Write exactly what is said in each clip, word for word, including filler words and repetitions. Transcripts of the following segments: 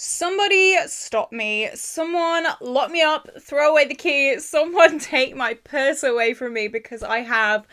Somebody stop me. Someone lock me up, throw away the key. Someone take my purse away from me, because I have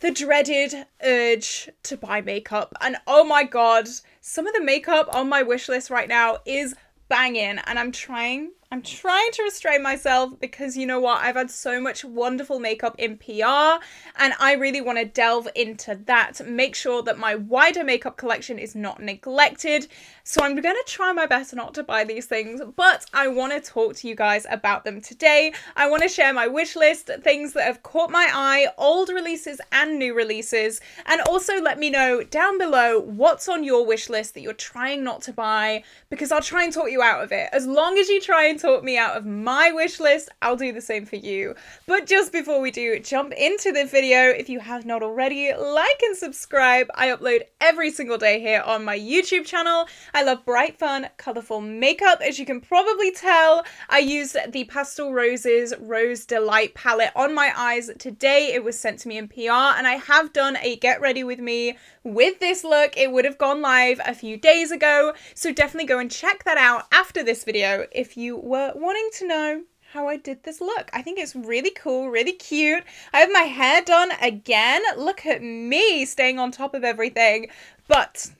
the dreaded urge to buy makeup. And oh my God, some of the makeup on my wish list right now is banging. And I'm trying, I'm trying to restrain myself, because you know what? I've had so much wonderful makeup in P R, and I really want to delve into that. Make sure that my wider makeup collection is not neglected. So I'm going to try my best not to buy these things, but I want to talk to you guys about them today. I want to share my wish list, things that have caught my eye, old releases and new releases, and also let me know down below what's on your wish list that you're trying not to buy, because I'll try and talk you out of it. As long as you try and talk me out of my wish list, I'll do the same for you. But just before we do jump into the video, if you have not already, like and subscribe. I upload every single day here on my YouTube channel. I love bright, fun, colourful makeup. As you can probably tell, I used the Pastel Roses Rose Delight palette on my eyes today. It was sent to me in P R, and I have done a get ready with me with this look. It would have gone live a few days ago, so definitely go and check that out after this video if you were wanting to know how I did this look. I think it's really cool, really cute. I have my hair done again. Look at me staying on top of everything, but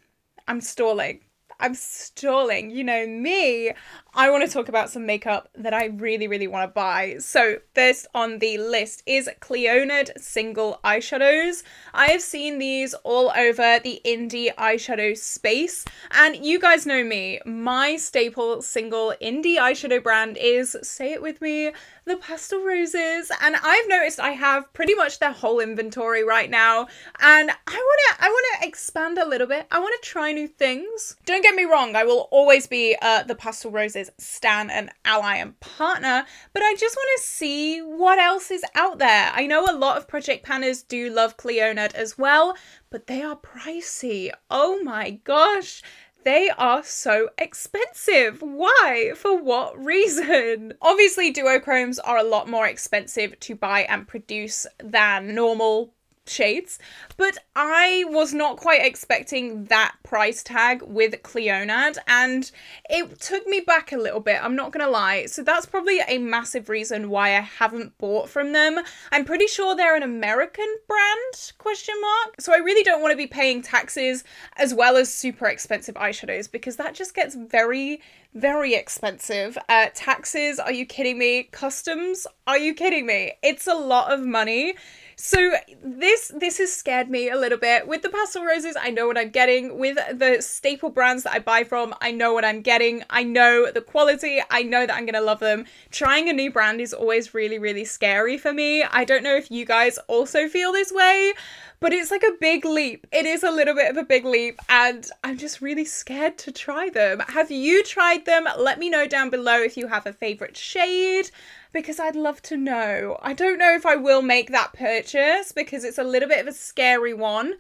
I'm stalling. I'm stalling. You know me. I want to talk about some makeup that I really, really want to buy. So first on the list is Clionadh single eyeshadows. I have seen these all over the indie eyeshadow space, and you guys know me. My staple single indie eyeshadow brand is, say it with me, the Pastel Roses, and I've noticed I have pretty much their whole inventory right now, and I want to I want to expand a little bit. I want to try new things. Don't get Don't get me wrong, I will always be uh, the Pastel Roses stan and ally and partner, but I just want to see what else is out there. I know a lot of project panners do love Clionadh as well, but they are pricey. Oh my gosh. They are so expensive. Why? For what reason? Obviously, duochromes are a lot more expensive to buy and produce than normal shades, but I was not quite expecting that price tag with Clionadh, and it took me back a little bit, I'm not gonna lie. So that's probably a massive reason why I haven't bought from them. I'm pretty sure they're an American brand, question mark. So I really don't want to be paying taxes as well as super expensive eyeshadows, because that just gets very, very expensive. Uh, taxes, are you kidding me? Customs, are you kidding me? It's a lot of money. So this this has scared me a little bit. With the Pastel Roses, I know what I'm getting. With the staple brands that I buy from, I know what I'm getting. I know the quality. I know that I'm going to love them. Trying a new brand is always really, really scary for me. I don't know if you guys also feel this way, but it's like a big leap. It is a little bit of a big leap, and I'm just really scared to try them. Have you tried them? Let me know down below if you have a favorite shade, because I'd love to know. I don't know if I will make that purchase, because it's a little bit of a scary one,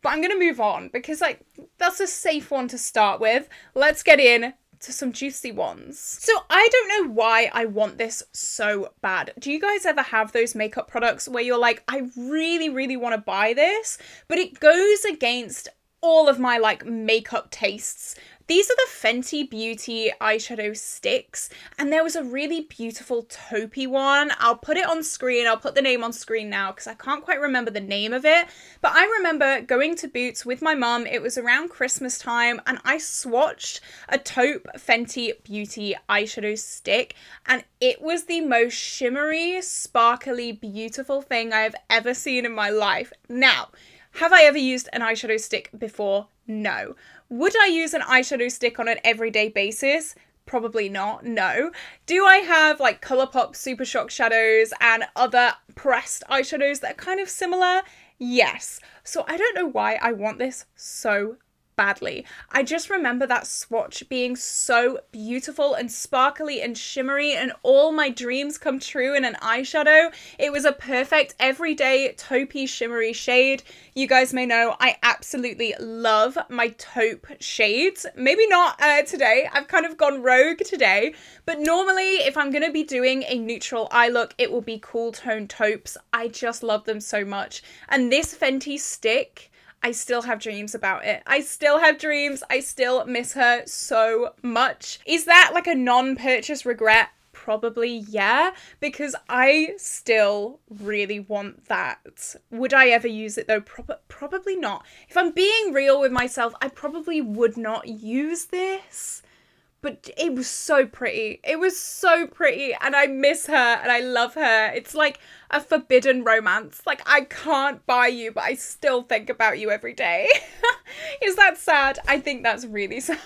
but I'm going to move on, because like that's a safe one to start with. Let's get in to some juicy ones. So I don't know why I want this so bad. Do you guys ever have those makeup products where you're like, I really, really want to buy this, but it goes against all of my like makeup tastes? These are the Fenty Beauty eyeshadow sticks, and there was a really beautiful taupey one. I'll put it on screen. I'll put the name on screen now, because I can't quite remember the name of it. But I remember going to Boots with my mum. It was around Christmas time, and I swatched a taupe Fenty Beauty eyeshadow stick, and it was the most shimmery, sparkly, beautiful thing I have ever seen in my life. Now, have I ever used an eyeshadow stick before? No. Would I use an eyeshadow stick on an everyday basis? Probably not, no. Do I have like Colourpop Super Shock shadows and other pressed eyeshadows that are kind of similar? Yes. So I don't know why I want this so badly. I just remember that swatch being so beautiful and sparkly and shimmery, and all my dreams come true in an eyeshadow. It was a perfect everyday taupey shimmery shade. You guys may know I absolutely love my taupe shades. Maybe not uh, today. I've kind of gone rogue today, but normally if I'm going to be doing a neutral eye look, it will be cool tone taupes. I just love them so much. And this Fenty stick, I still have dreams about it. I still have dreams. I still miss her so much. Is that like a non-purchase regret? Probably, yeah, because I still really want that. Would I ever use it though? Pro probably not. If I'm being real with myself, I probably would not use this. But it was so pretty. It was so pretty. And I miss her and I love her. It's like a forbidden romance. Like, I can't buy you, but I still think about you every day. Is that sad? I think that's really sad.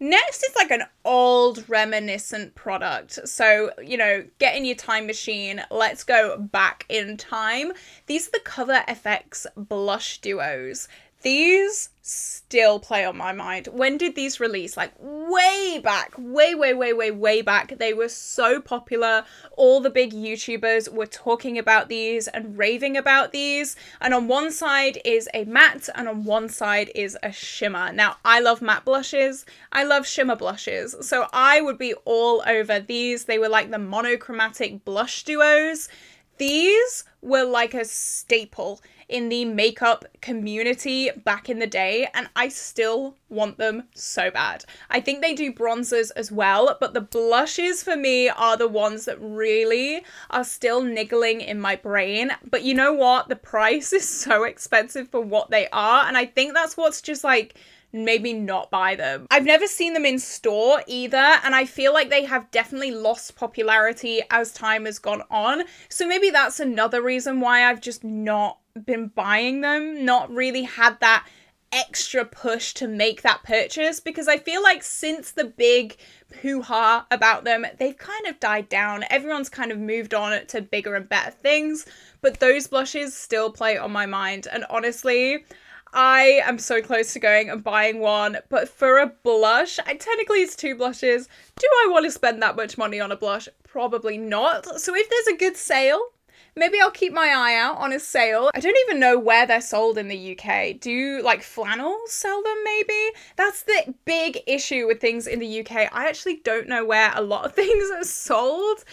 Next is like an old reminiscent product. So, you know, get in your time machine. Let's go back in time. These are the Cover F X blush duos. These still play on my mind. When did these release? Like way back, way, way, way, way, way back. They were so popular. All the big YouTubers were talking about these and raving about these. And on one side is a matte and on one side is a shimmer. Now, I love matte blushes. I love shimmer blushes. So I would be all over these. They were like the monochromatic blush duos. These were like a staple in the makeup community back in the day, and I still want them so bad. I think they do bronzers as well, but the blushes for me are the ones that really are still niggling in my brain. But you know what? The price is so expensive for what they are, and I think that's what's just like maybe not buy them. I've never seen them in store either, and I feel like they have definitely lost popularity as time has gone on. So maybe that's another reason why I've just not been buying them, not really had that extra push to make that purchase, because I feel like since the big hoo-ha about them, they've kind of died down. Everyone's kind of moved on to bigger and better things, but those blushes still play on my mind. And honestly, I am so close to going and buying one, but for a blush, I, technically it's two blushes. Do I want to spend that much money on a blush? Probably not. So if there's a good sale, maybe I'll keep my eye out on a sale. I don't even know where they're sold in the U K. Do, like, flannels sell them, maybe? That's the big issue with things in the U K. I actually don't know where a lot of things are sold.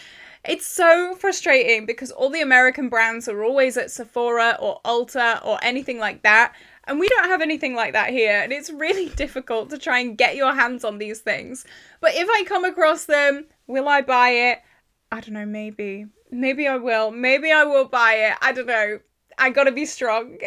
It's so frustrating because all the American brands are always at Sephora or Ulta or anything like that. And we don't have anything like that here, and it's really difficult to try and get your hands on these things. But if I come across them, will I buy it? I don't know, maybe. Maybe I will. Maybe I will buy it. I don't know. I gotta be strong.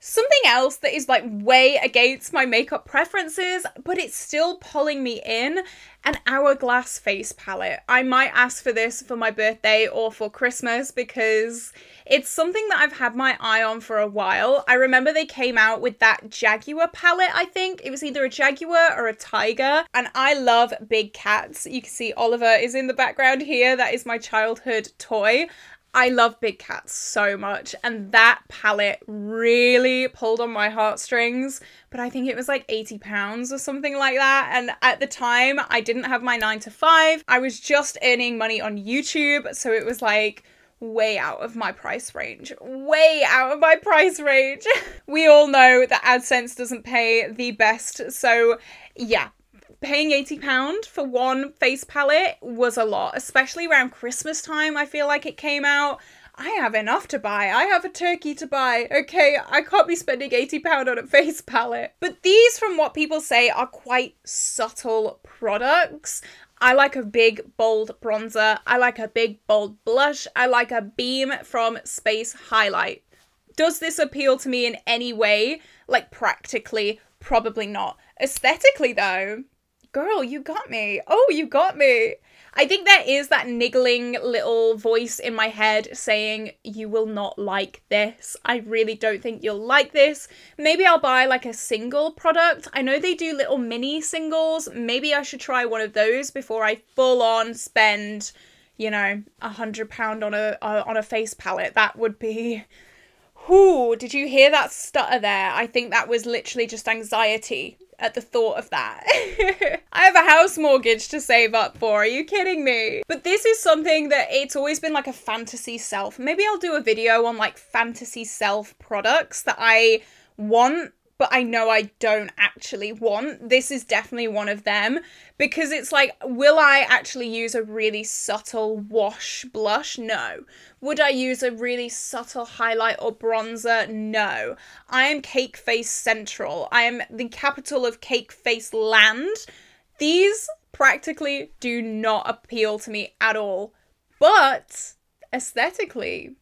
Something else that is like way against my makeup preferences, but it's still pulling me in, an Hourglass face palette. I might ask for this for my birthday or for Christmas because it's something that I've had my eye on for a while. I remember they came out with that Jaguar palette, I think. It was either a Jaguar or a Tiger, and I love big cats. You can see Oliver is in the background here. That is my childhood toy. I love big cats so much, and that palette really pulled on my heartstrings, but I think it was like eighty pounds or something like that, and at the time, I didn't have my nine to five. I was just earning money on YouTube, so it was like way out of my price range. Way out of my price range. We all know that AdSense doesn't pay the best, so yeah. Paying eighty pounds for one face palette was a lot, especially around Christmas time. I feel like it came out. I have enough to buy. I have a turkey to buy. Okay, I can't be spending eighty pounds on a face palette. But these, from what people say, are quite subtle products. I like a big, bold bronzer. I like a big, bold blush. I like a beam from Space Highlight. Does this appeal to me in any way? Like, practically, probably not. Aesthetically, though, girl, you got me. Oh, you got me. I think there is that niggling little voice in my head saying, you will not like this. I really don't think you'll like this. Maybe I'll buy like a single product. I know they do little mini singles. Maybe I should try one of those before I full on spend, you know, a hundred pound on a, uh, on a face palette. That would be... Ooh, did you hear that stutter there? I think that was literally just anxiety at the thought of that. I have a house mortgage to save up for, are you kidding me? But this is something that it's always been like a fantasy self. Maybe I'll do a video on like fantasy self products that I want but I know I don't actually want. This is definitely one of them, because it's like, will I actually use a really subtle wash blush? No. Would I use a really subtle highlight or bronzer? No. I am Cake Face Central. I am the capital of Cake Face Land. These practically do not appeal to me at all, but aesthetically,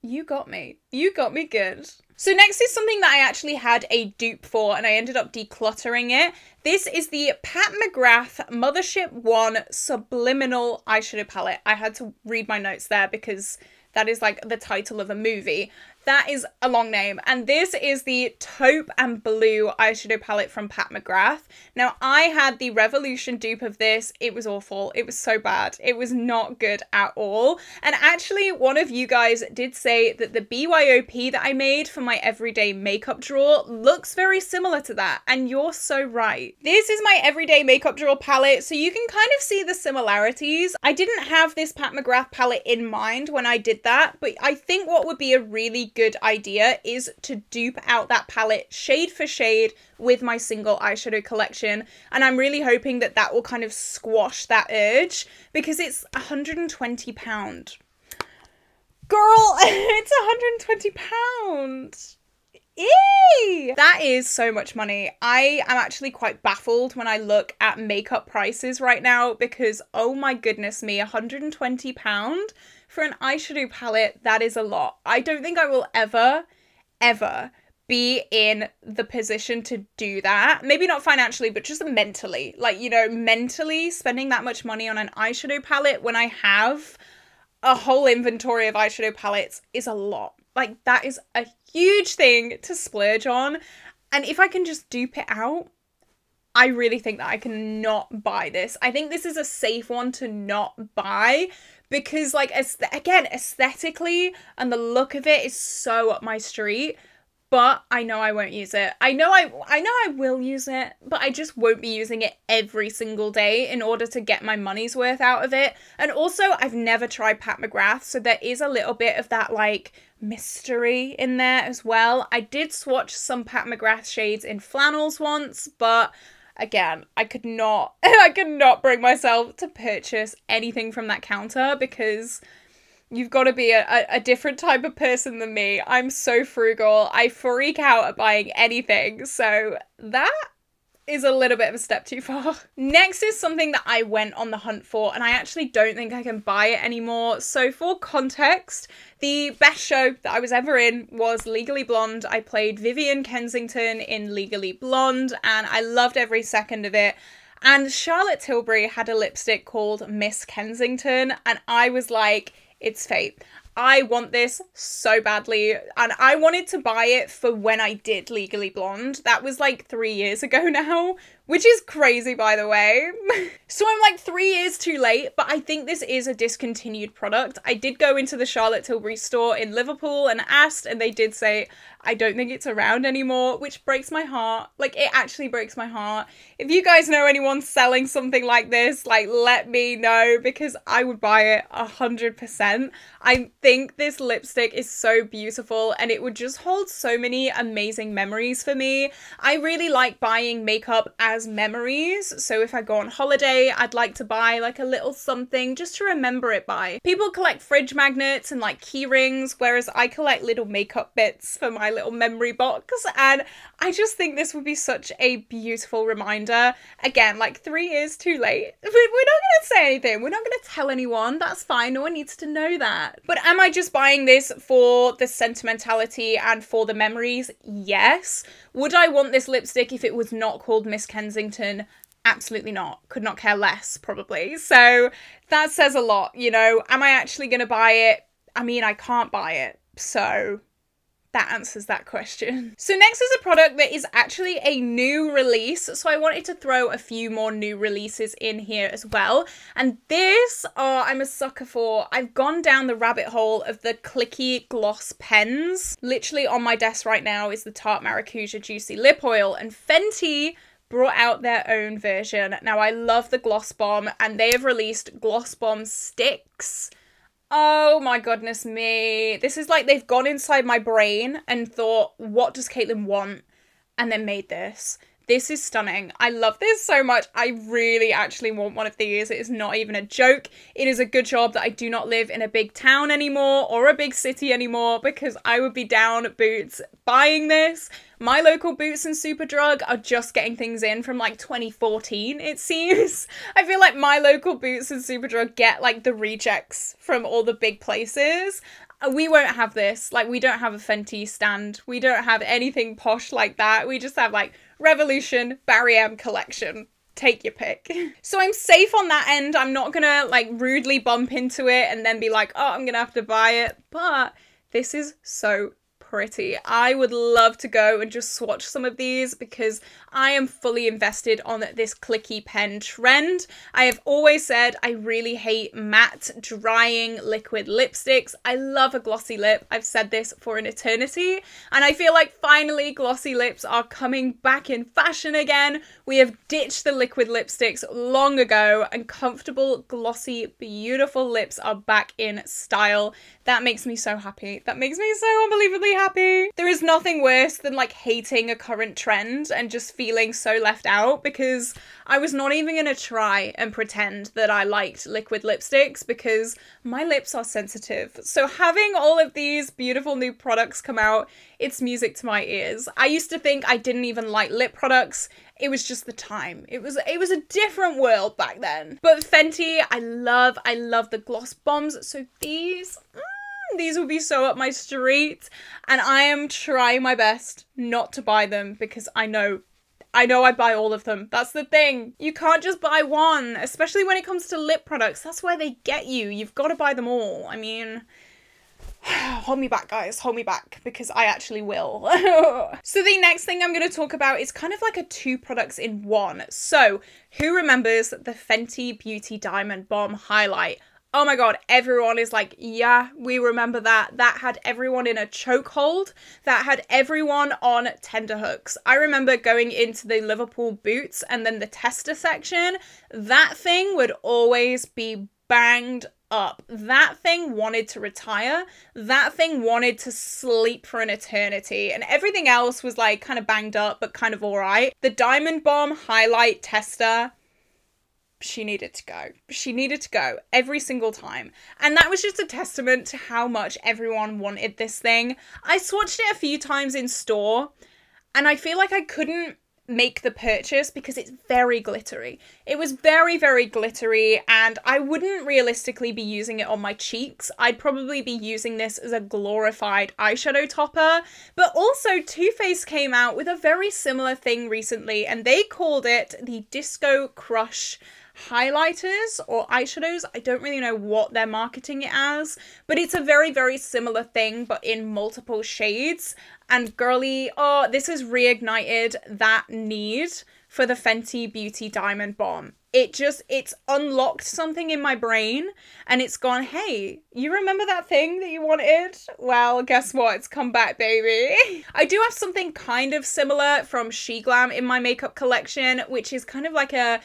you got me. You got me good. So next is something that I actually had a dupe for and I ended up decluttering it. This is the Pat McGrath Mothership one Subliminal Eyeshadow Palette. I had to read my notes there because that is like the title of a movie. That is a long name. And this is the Taupe and Blue eyeshadow palette from Pat McGrath. Now, I had the Revolution dupe of this. It was awful. It was so bad. It was not good at all. And actually, one of you guys did say that the B Y O P that I made for my everyday makeup drawer looks very similar to that. And you're so right. This is my everyday makeup drawer palette. So you can kind of see the similarities. I didn't have this Pat McGrath palette in mind when I did that, but I think what would be a really good idea is to dupe out that palette shade for shade with my single eyeshadow collection, and I'm really hoping that that will kind of squash that urge, because it's one hundred and twenty pounds. Girl, it's one hundred and twenty pounds. Eee! That is so much money. I am actually quite baffled when I look at makeup prices right now, because oh my goodness me, one hundred and twenty pounds for an eyeshadow palette, that is a lot. I don't think I will ever, ever be in the position to do that. Maybe not financially, but just mentally. Like, you know, mentally spending that much money on an eyeshadow palette when I have a whole inventory of eyeshadow palettes is a lot. Like, that is a huge thing to splurge on. And if I can just dupe it out, I really think that I can not buy this. I think this is a safe one to not buy, because like, again, aesthetically and the look of it is so up my street, but I know I won't use it. I know I, I know I will use it, but I just won't be using it every single day in order to get my money's worth out of it. And also, I've never tried Pat McGrath, so there is a little bit of that like mystery in there as well. I did swatch some Pat McGrath shades in flannels once, but again, I could not, I could not bring myself to purchase anything from that counter, because you've got to be a, a, a different type of person than me. I'm so frugal. I freak out at buying anything. So that is a little bit of a step too far. Next is something that I went on the hunt for, and I actually don't think I can buy it anymore. So for context, the best show that I was ever in was Legally Blonde. I played Vivian Kensington in Legally Blonde, and I loved every second of it. And Charlotte Tilbury had a lipstick called Miss Kensington, and I was like, it's fate. I want this so badly, and I wanted to buy it for when I did Legally Blonde. That was like three years ago now, which is crazy, by the way. So I'm like three years too late, but I think this is a discontinued product. I did go into the Charlotte Tilbury store in Liverpool and asked, and they did say, I don't think it's around anymore, which breaks my heart. Like, it actually breaks my heart. If you guys know anyone selling something like this, like, let me know, because I would buy it one hundred percent. I think this lipstick is so beautiful, and it would just hold so many amazing memories for me. I really like buying makeup as memories, so if I go on holiday, I'd like to buy like a little something just to remember it by. People collect fridge magnets and like key rings, whereas I collect little makeup bits for my little memory box, and I just think this would be such a beautiful reminder. Again, like three years too late. We're not gonna say anything, we're not gonna tell anyone, that's fine, no one needs to know that. But am I just buying this for the sentimentality and for the memories? Yes. Would I want this lipstick if it was not called Miss Kensington? Absolutely not. Could not care less, probably. So that says a lot, you know. Am I actually gonna buy it? I mean, I can't buy it, so that answers that question. So next is a product that is actually a new release, so I wanted to throw a few more new releases in here as well. And this, oh, I'm a sucker for. I've gone down the rabbit hole of the clicky gloss pens. Literally on my desk right now is the Tarte Maracuja Juicy Lip Oil, and Fenty brought out their own version. Now, I love the Gloss Bomb, and they have released Gloss Bomb Sticks. Oh my goodness me. This is like they've gone inside my brain and thought, what does Caitlin want? and then made this. This is stunning. I love this so much. I really actually want one of these. It is not even a joke. It is a good job that I do not live in a big town anymore or a big city anymore, because I would be down Boots buying this. My local Boots and Superdrug are just getting things in from like twenty fourteen, it seems. I feel like my local Boots and Superdrug get like the rejects from all the big places. We won't have this. Like, we don't have a Fenty stand. We don't have anything posh like that. We just have like Revolution, Barry M collection. Take your pick. So I'm safe on that end. I'm not gonna like rudely bump into it and then be like, oh, I'm gonna have to buy it. But this is so pretty. I would love to go and just swatch some of these because I am fully invested on this clicky pen trend. I have always said I really hate matte drying liquid lipsticks. I love a glossy lip. I've said this for an eternity, and I feel like finally glossy lips are coming back in fashion again. We have ditched the liquid lipsticks long ago, and comfortable, glossy, beautiful lips are back in style. That makes me so happy. That makes me so unbelievably happy. Happy. There is nothing worse than like hating a current trend and just feeling so left out, because I was not even gonna try and pretend that I liked liquid lipsticks because my lips are sensitive. So having all of these beautiful new products come out, it's music to my ears. I used to think I didn't even like lip products. It was just the time. It was it was a different world back then. But Fenty, I love, I love the gloss bombs. So these, mm, these will be so up my street, and I am trying my best not to buy them because I know I know I buy all of them. That's the thing. You can't just buy one, especially when it comes to lip products. That's where they get you. You've got to buy them all. I mean, hold me back, guys. Hold me back, because I actually will. So the next thing I'm going to talk about is kind of like a two products in one. So who remembers the Fenty Beauty Diamond Bomb Highlight? Oh my god, everyone is like, yeah, we remember that. That had everyone in a chokehold. That had everyone on tenterhooks. I remember going into the Liverpool Boots and then the tester section. That thing would always be banged up. That thing wanted to retire. That thing wanted to sleep for an eternity. And everything else was like kind of banged up, but kind of all right. The Diamond Bomb Highlight Tester, she needed to go. She needed to go every single time. And that was just a testament to how much everyone wanted this thing. I swatched it a few times in store, and I feel like I couldn't make the purchase because it's very glittery. It was very, very glittery, and I wouldn't realistically be using it on my cheeks. I'd probably be using this as a glorified eyeshadow topper. But also, Too Faced came out with a very similar thing recently, and they called it the Disco Crush highlighters or eyeshadows. I don't really know what they're marketing it as, but it's a very, very similar thing, but in multiple shades. And girly, oh, this has reignited that need for the Fenty Beauty Diamond Bomb. It just, it's unlocked something in my brain, and it's gone, hey, you remember that thing that you wanted? Well, guess what? It's come back, baby. I do have something kind of similar from She Glam in my makeup collection, which is kind of like a,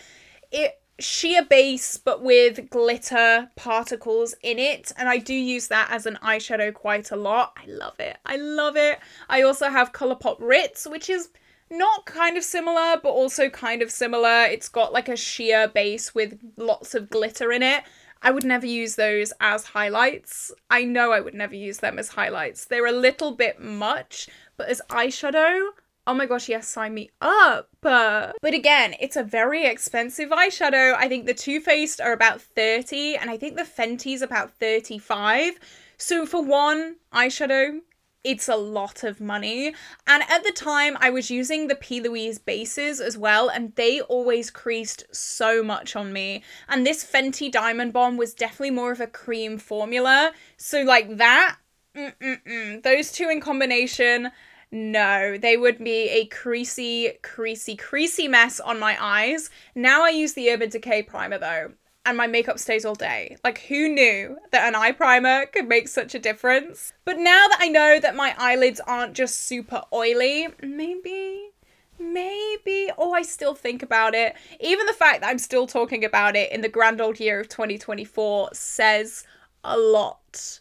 it, sheer base but with glitter particles in it, and I do use that as an eyeshadow quite a lot. I love it. I love it. I also have Colourpop Ritz, which is not kind of similar but also kind of similar. It's got like a sheer base with lots of glitter in it. I would never use those as highlights. I know I would never use them as highlights. They're a little bit much, but as eyeshadow, oh my gosh, yes, sign me up. But again, it's a very expensive eyeshadow. I think the Too Faced are about thirty, and I think the Fenty's about thirty-five. So for one eyeshadow, it's a lot of money. And at the time, I was using the P. Louise bases as well, and they always creased so much on me. And this Fenty Diamond Bomb was definitely more of a cream formula. So like that, mm-mm-mm. Those two in combination, no, they would be a creasy, creasy, creasy mess on my eyes. Now I use the Urban Decay primer though, and my makeup stays all day. Like, who knew that an eye primer could make such a difference? But now that I know that my eyelids aren't just super oily, maybe, maybe, oh, I still think about it. Even the fact that I'm still talking about it in the grand old year of twenty twenty-four says a lot.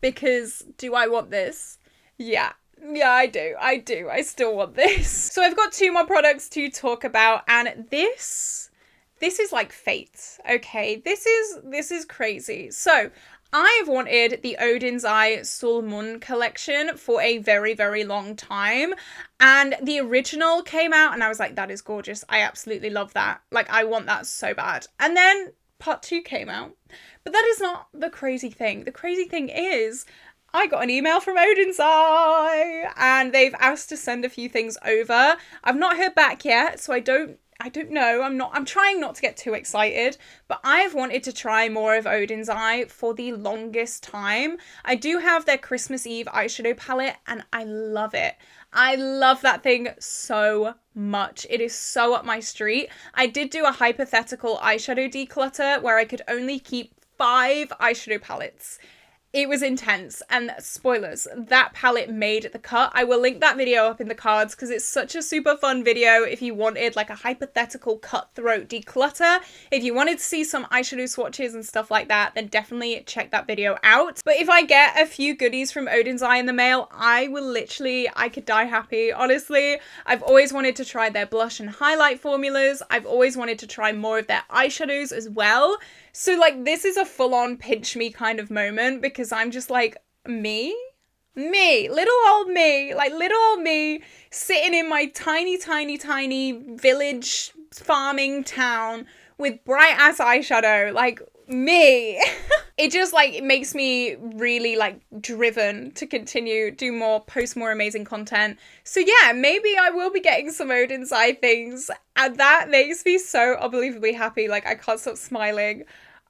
Because do I want this? Yeah. Yeah, I do. I do. I still want this. So I've got two more products to talk about, and this, this is like fate. Okay, this is, this is crazy. So I've wanted the Odin's Eye Sulmun collection for a very, very long time. And the original came out and I was like, that is gorgeous. I absolutely love that. Like, I want that so bad. And then part two came out. But that is not the crazy thing. The crazy thing is, I got an email from Odin's Eye and they've asked to send a few things over. I've not heard back yet, so I don't I don't know. I'm not, I'm trying not to get too excited, but I've wanted to try more of Odin's Eye for the longest time. I do have their Christmas Eve eyeshadow palette and I love it. I love that thing so much. It is so up my street. I did do a hypothetical eyeshadow declutter where I could only keep five eyeshadow palettes. It was intense, and spoilers, that palette made the cut. I will link that video up in the cards because it's such a super fun video if you wanted like a hypothetical cutthroat declutter. If you wanted to see some eyeshadow swatches and stuff like that, then definitely check that video out. But if I get a few goodies from Odin's Eye in the mail, I will literally, I could die happy, honestly. I've always wanted to try their blush and highlight formulas. I've always wanted to try more of their eyeshadows as well. So like, this is a full-on pinch me kind of moment because I'm just like, me? Me, little old me, like little old me sitting in my tiny, tiny, tiny village farming town with bright ass eyeshadow, like me. It just like, it makes me really like driven to continue, do more, post more amazing content. So yeah, maybe I will be getting some Odin's Eye things and that makes me so unbelievably happy. Like, I can't stop smiling.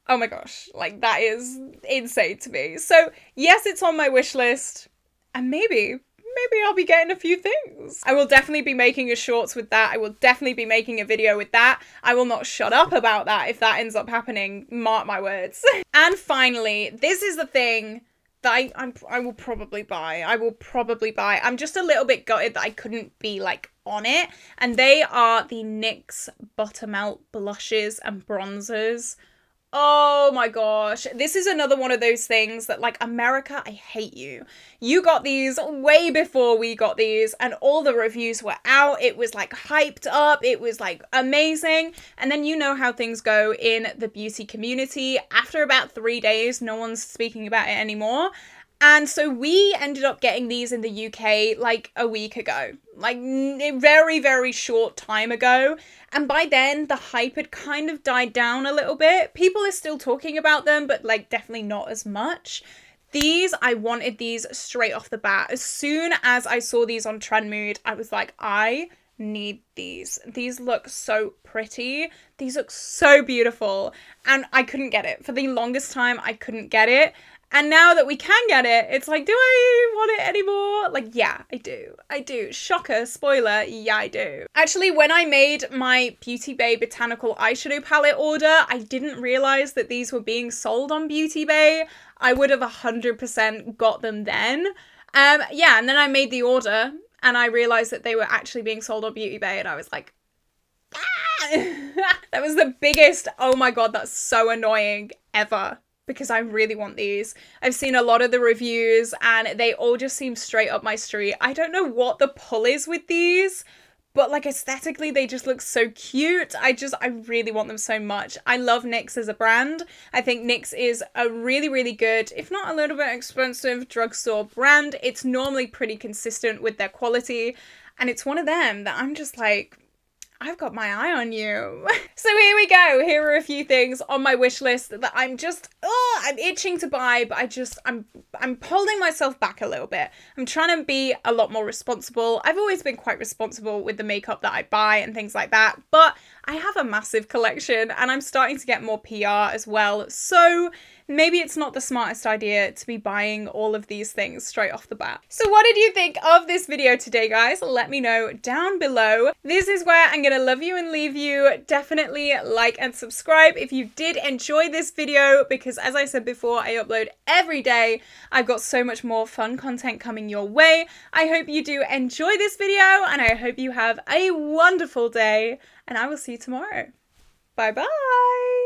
Oh my gosh, like that is insane to me. So yes, it's on my wish list and maybe, maybe I'll be getting a few things. I will definitely be making a shorts with that. I will definitely be making a video with that. I will not shut up about that if that ends up happening, mark my words. And finally, this is the thing that I, I'm, I will probably buy. I will probably buy. I'm just a little bit gutted that I couldn't be like on it. And they are the NYX Buttermelt blushes and bronzers. Oh my gosh, this is another one of those things that like, America, I hate you. You got these way before we got these and all the reviews were out. It was like hyped up. It was like amazing. And then you know how things go in the beauty community. After about three days, no one's speaking about it anymore. And so we ended up getting these in the U K like a week ago, like a very, very short time ago. And by then the hype had kind of died down a little bit. People are still talking about them, but like definitely not as much. These, I wanted these straight off the bat. As soon as I saw these on Trendmood, I was like, I need these. These look so pretty. These look so beautiful. And I couldn't get it. For the longest time, I couldn't get it. And now that we can get it, it's like, do I want it anymore? Like, yeah, I do. I do. Shocker, spoiler, yeah, I do. Actually, when I made my Beauty Bay Botanical Eyeshadow Palette order, I didn't realize that these were being sold on Beauty Bay. I would have one hundred percent got them then. Um, yeah, and then I made the order and I realized that they were actually being sold on Beauty Bay and I was like, ah! That was the biggest, oh my God, that's so annoying ever. Because I really want these. I've seen a lot of the reviews and they all just seem straight up my street. I don't know what the pull is with these, but like aesthetically they just look so cute. I just, I really want them so much. I love NYX as a brand. I think NYX is a really, really good, if not a little bit expensive, drugstore brand. It's normally pretty consistent with their quality. And it's one of them that I'm just like, I've got my eye on you. So here we go. Here are a few things on my wish list that I'm just, oh, I'm itching to buy, but I just, I'm, I'm holding myself back a little bit. I'm trying to be a lot more responsible. I've always been quite responsible with the makeup that I buy and things like that, but I have a massive collection and I'm starting to get more P R as well. So maybe it's not the smartest idea to be buying all of these things straight off the bat. So what did you think of this video today, guys? Let me know down below. This is where I'm gonna love you and leave you. Definitely like and subscribe if you did enjoy this video, because as I said before, I upload every day. I've got so much more fun content coming your way. I hope you do enjoy this video and I hope you have a wonderful day and I will see you tomorrow. Bye bye.